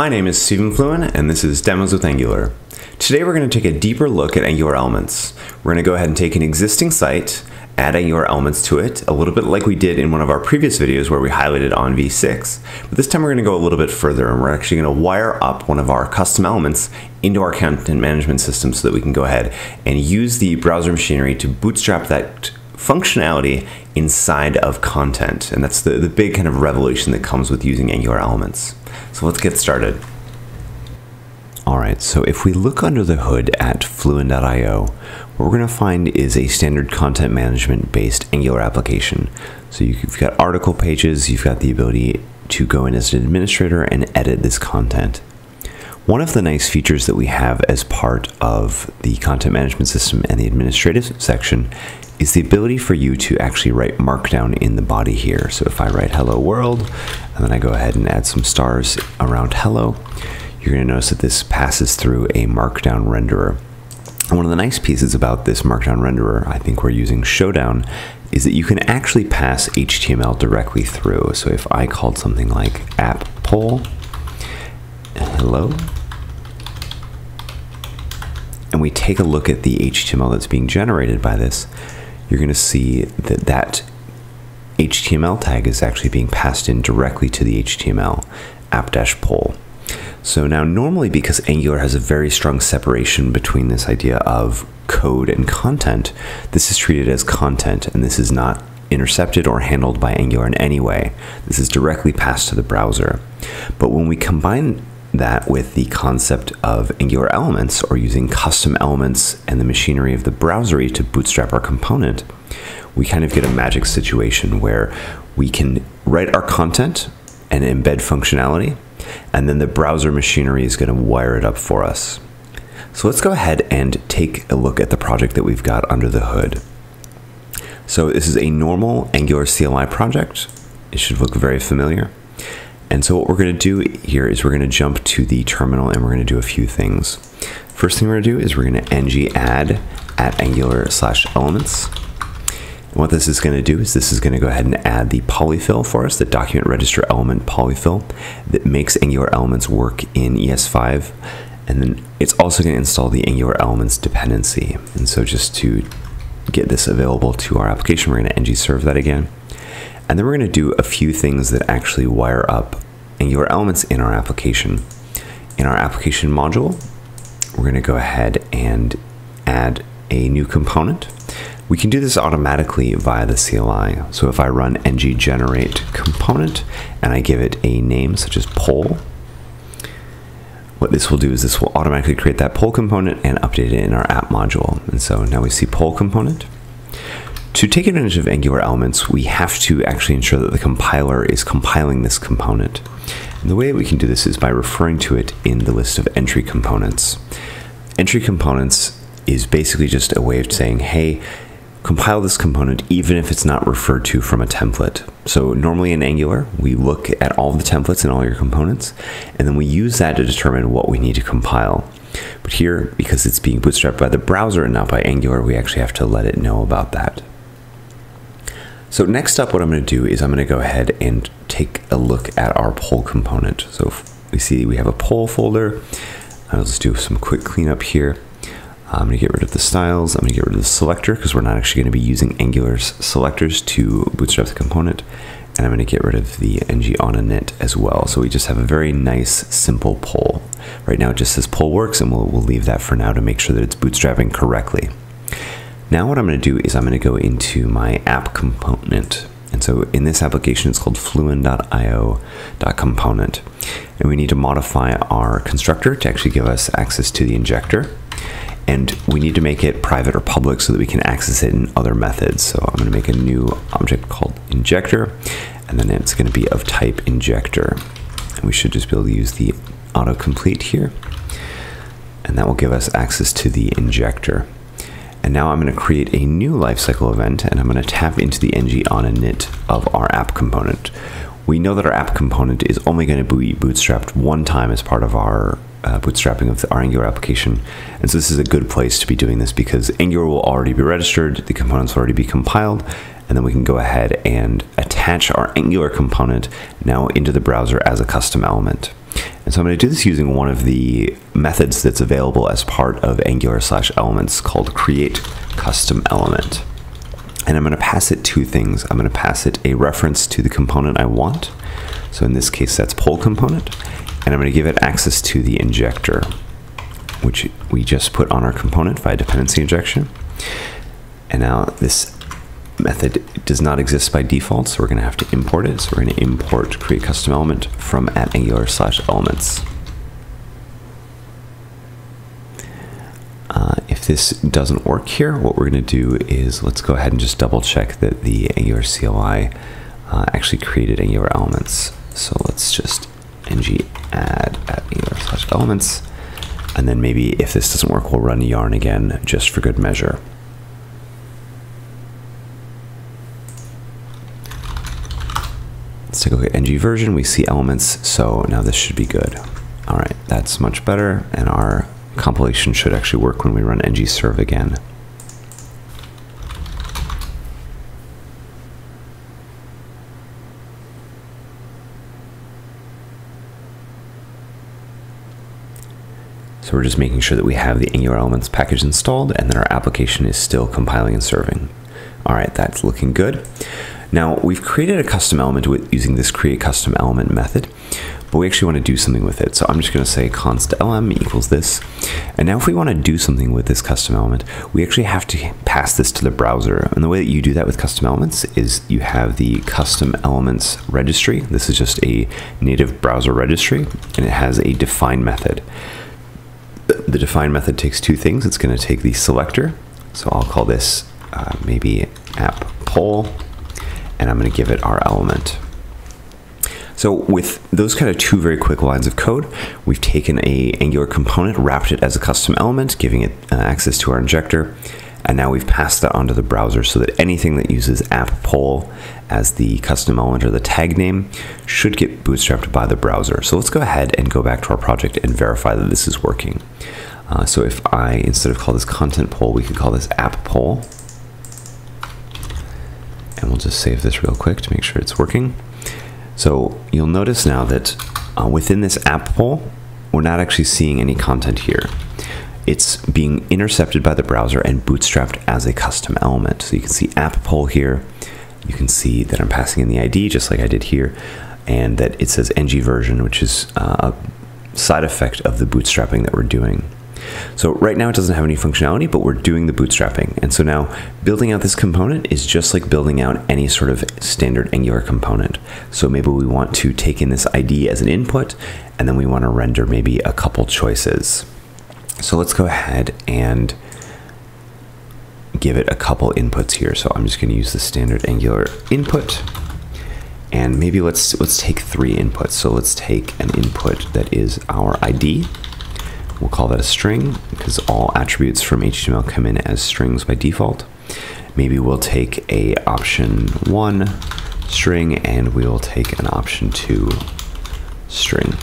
My name is Stephen Fluin, and this is Demos with Angular. Today we're going to take a deeper look at Angular Elements. We're going to go ahead and take an existing site, add Angular Elements to it, a little bit like we did in one of our previous videos where we highlighted on v6. But this time we're going to go a little bit further, and we're actually going to wire up one of our custom elements into our content management system so that we can go ahead and use the browser machinery to bootstrap that functionality inside of content. And that's the big kind of revolution that comes with using Angular Elements. So let's get started. All right, so if we look under the hood at fluin.io, what we're going to find is a standard content management based Angular application. So you've got article pages, you've got the ability to go in as an administrator and edit this content. One of the nice features that we have as part of the content management system and the administrative section is the ability for you to actually write markdown in the body here. So if I write hello world, and then I go ahead and add some stars around hello, you're gonna notice that this passes through a markdown renderer. And one of the nice pieces about this markdown renderer, I think we're using Showdown, is that you can actually pass HTML directly through. So if I called something like app poll, hello, and we take a look at the HTML that's being generated by this, you're going to see that that HTML tag is actually being passed in directly to the HTML app-poll. So now normally, because Angular has a very strong separation between this idea of code and content, this is treated as content, and this is not intercepted or handled by Angular in any way. This is directly passed to the browser. But when we combine that with the concept of Angular Elements, or using custom elements and the machinery of the browser to bootstrap our component, we kind of get a magic situation where we can write our content and embed functionality, and then the browser machinery is going to wire it up for us. So let's go ahead and take a look at the project that we've got under the hood. So this is a normal Angular CLI project. It should look very familiar. And so what we're going to do here is we're going to jump to the terminal, and we're going to do a few things. First thing we're going to do is we're going to ng-add at angular/elements. And what this is going to do is this is going to go ahead and add the polyfill for us, the document register element polyfill that makes Angular Elements work in ES5. And then it's also going to install the Angular Elements dependency. And so just to get this available to our application, we're going to ng-serve that again. And then we're going to do a few things that actually wire up Angular Elements in our application. In our application module, we're going to go ahead and add a new component. We can do this automatically via the CLI. So if I run ng generate component and I give it a name such as poll, what this will do is this will automatically create that poll component and update it in our app module. And so now we see poll component. To take advantage of Angular Elements, we have to actually ensure that the compiler is compiling this component. And the way that we can do this is by referring to it in the list of entry components. Entry components is basically just a way of saying, hey, compile this component even if it's not referred to from a template. So normally in Angular, we look at all the templates and all your components, and then we use that to determine what we need to compile. But here, because it's being bootstrapped by the browser and not by Angular, we actually have to let it know about that. So next up, what I'm going to do is I'm going to go ahead and take a look at our poll component. So if we see we have a poll folder. I'll just do some quick cleanup here. I'm going to get rid of the styles. I'm going to get rid of the selector because we're not actually going to be using Angular's selectors to bootstrap the component. And I'm going to get rid of the ng-on-init as well. So we just have a very nice, simple poll. Right now it just says poll works, and we'll leave that for now to make sure that it's bootstrapping correctly. Now what I'm going to do is I'm going to go into my app component. And so in this application, it's called fluin.io.component. And we need to modify our constructor to actually give us access to the injector. And we need to make it private or public so that we can access it in other methods. So I'm going to make a new object called injector, and then it's going to be of type injector. And we should just be able to use the autocomplete here. And that will give us access to the injector. And now I'm going to create a new lifecycle event, and I'm going to tap into the ng-on-init of our app component. We know that our app component is only going to be bootstrapped one time as part of our bootstrapping of our Angular application. And so this is a good place to be doing this because Angular will already be registered, the components will already be compiled, and then we can go ahead and attach our Angular component now into the browser as a custom element. And so So I'm going to do this using one of the methods that's available as part of Angular/Elements called createCustomElement. And I'm going to pass it two things. I'm going to pass it a reference to the component I want. So in this case, that's poll component. And I'm going to give it access to the injector, which we just put on our component via dependency injection. And now this method does not exist by default, so we're going to have to import it. So we're going to import createCustomElement from @angular/elements. If this doesn't work here, what we're going to do is let's go ahead and just double check that the Angular CLI actually created Angular elements. So let's just ng-add @angular/elements. And then maybe if this doesn't work, we'll run yarn again just for good measure. Let's take a look at ng version. We see elements, so now this should be good. All right, that's much better, and our compilation should actually work when we run ng-serve again. So we're just making sure that we have the Angular Elements package installed and that our application is still compiling and serving. All right, that's looking good. Now, we've created a custom element using this createCustomElement method, but we actually want to do something with it. So I'm just going to say const lm equals this. And now if we want to do something with this custom element, we actually have to pass this to the browser. And the way that you do that with custom elements is you have the custom elements registry. This is just a native browser registry, and it has a define method. The define method takes two things. It's going to take the selector. So I'll call this maybe app poll. And I'm going to give it our element. So with those kind of two very quick lines of code, we've taken an Angular component, wrapped it as a custom element, giving it access to our injector, and now we've passed that onto the browser so that anything that uses app poll as the custom element or the tag name should get bootstrapped by the browser. So let's go ahead and go back to our project and verify that this is working. So if I, instead of call this content poll, we can call this app poll. And we'll just save this real quick to make sure it's working. So you'll notice now that within this app poll, we're not actually seeing any content here. It's being intercepted by the browser and bootstrapped as a custom element. So you can see app poll here. You can see that I'm passing in the ID just like I did here, and that it says ng version, which is a side effect of the bootstrapping that we're doing. So right now it doesn't have any functionality, but we're doing the bootstrapping. And so now building out this component is just like building out any sort of standard Angular component. So maybe we want to take in this ID as an input, and then we want to render maybe a couple choices. So let's go ahead and give it a couple inputs here. So I'm just going to use the standard Angular input. And maybe let's take three inputs. So let's take an input that is our ID. We'll call that a string because all attributes from HTML come in as strings by default. Maybe we'll take a option 1 string, and we will take an option 2 string.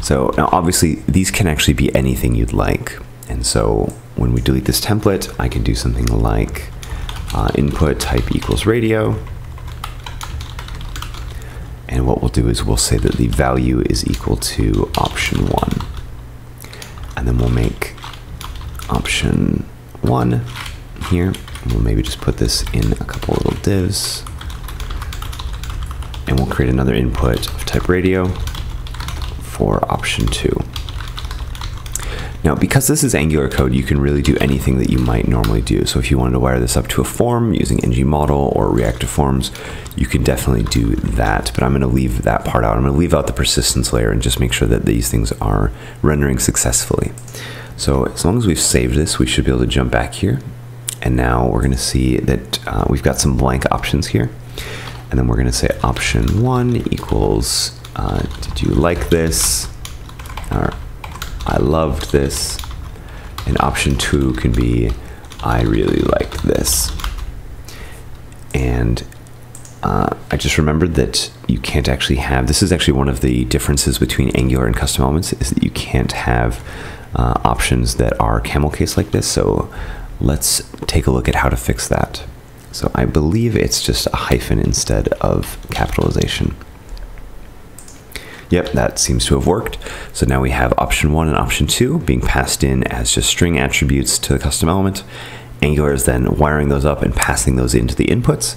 So now obviously these can actually be anything you'd like. And so when we delete this template, I can do something like input type equals radio. And what we'll do is we'll say that the value is equal to option 1. And then we'll make option 1 here. We'll maybe just put this in a couple little divs. And we'll create another input of type radio for option 2. Now, because this is Angular code, you can really do anything that you might normally do. So if you wanted to wire this up to a form using ng-model or reactive forms, you can definitely do that, but I'm going to leave that part out. I'm going to leave out the persistence layer and just make sure that these things are rendering successfully. So as long as we've saved this, we should be able to jump back here. And now we're going to see that we've got some blank options here. And then we're going to say option 1 equals, did you like this? Or I loved this. And option 2 can be, I really liked this. And I just remembered that you can't actually have, this is actually one of the differences between Angular and custom elements, is that you can't have options that are camel case like this. So let's take a look at how to fix that. So I believe it's just a hyphen instead of capitalization. Yep, that seems to have worked. So now we have option one and option two being passed in as just string attributes to the custom element. Angular is then wiring those up and passing those into the inputs.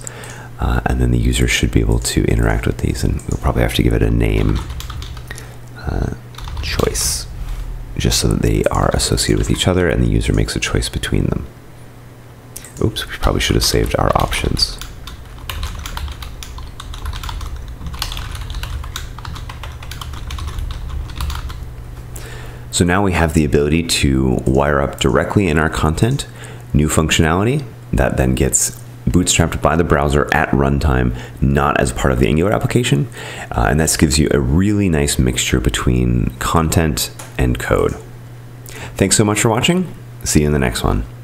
And then the user should be able to interact with these, and we'll probably have to give it a name choice, just so that they are associated with each other and the user makes a choice between them. Oops, we probably should have saved our options. So now we have the ability to wire up directly in our content, new functionality that then gets bootstrapped by the browser at runtime, not as part of the Angular application. And this gives you a really nice mixture between content and code. Thanks so much for watching. See you in the next one.